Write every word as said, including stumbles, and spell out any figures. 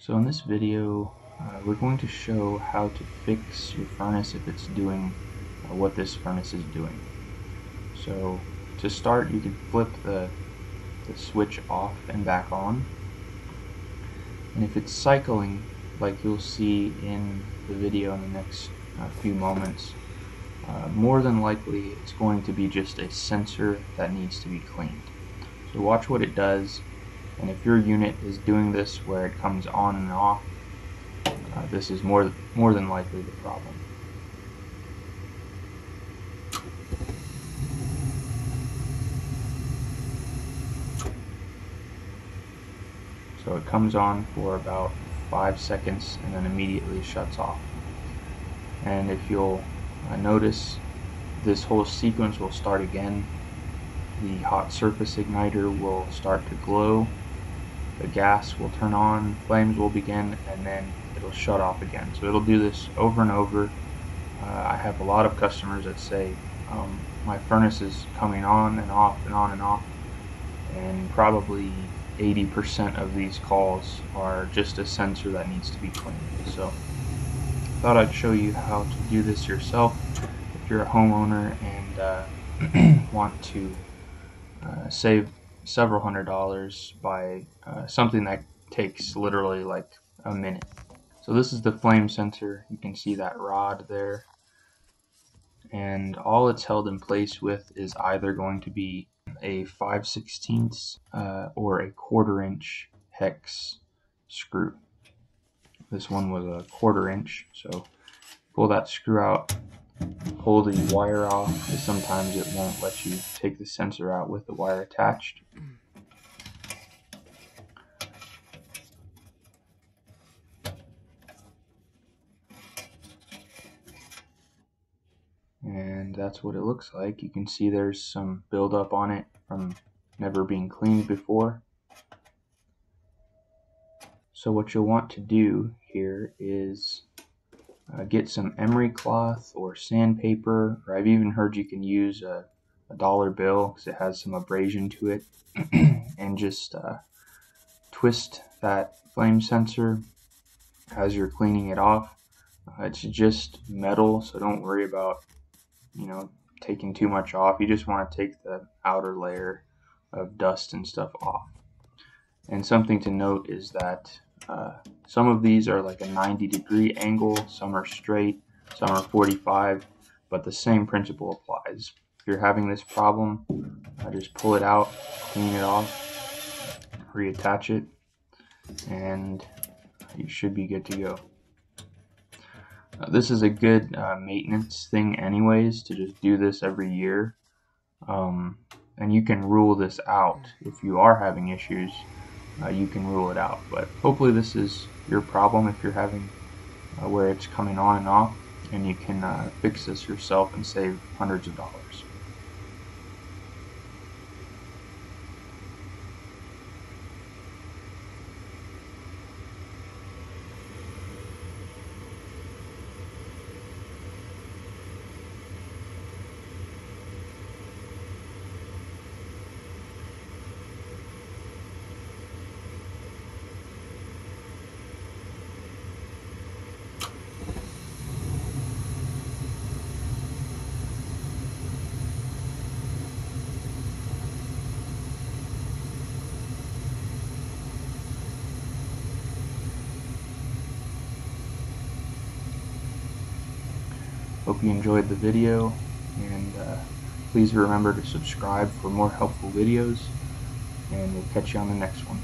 So in this video, uh, we're going to show how to fix your furnace if it's doing uh, what this furnace is doing. So to start, you can flip the, the switch off and back on. And if it's cycling, like you'll see in the video in the next uh, few moments, uh, more than likely it's going to be just a sensor that needs to be cleaned. So watch what it does. And if your unit is doing this where it comes on and off, uh, this is more, more than likely the problem. So it comes on for about five seconds and then immediately shuts off. And if you'll uh, notice, this whole sequence will start again. The hot surface igniter will start to glow. The gas will turn on, flames will begin, and then it'll shut off again. So it'll do this over and over. Uh, I have a lot of customers that say, um, my furnace is coming on and off and on and off, and probably eighty percent of these calls are just a sensor that needs to be cleaned. So I thought I'd show you how to do this yourself if you're a homeowner and uh, want to uh, save several hundred dollars by uh, something that takes literally like a minute. So this is the flame sensor. You can see that rod there, and all it's held in place with is either going to be a five sixteenths uh, or a quarter inch hex screw. This one was a quarter inch, so pull that screw out, pull the wire off, because sometimes it won't let you take the sensor out with the wire attached. And that's what it looks like. You can see there's some buildup on it from never being cleaned before. So what you'll want to do here is uh, get some emery cloth or sandpaper, or I've even heard you can use a, a dollar bill because it has some abrasion to it, and just uh, twist that flame sensor as you're cleaning it off. Uh, it's just metal, so don't worry about you know, taking too much off. You just want to take the outer layer of dust and stuff off. And something to note is that uh, some of these are like a ninety degree angle, some are straight, some are forty-five, but the same principle applies. If you're having this problem, uh, just pull it out, clean it off, reattach it, and you should be good to go. This is a good uh, maintenance thing anyways, to just do this every year. Um, and you can rule this out. If you are having issues, uh, you can rule it out. But hopefully this is your problem if you're having uh, where it's coming on and off, and you can uh, fix this yourself and save hundreds of dollars. Hope you enjoyed the video, and uh, please remember to subscribe for more helpful videos, and we'll catch you on the next one.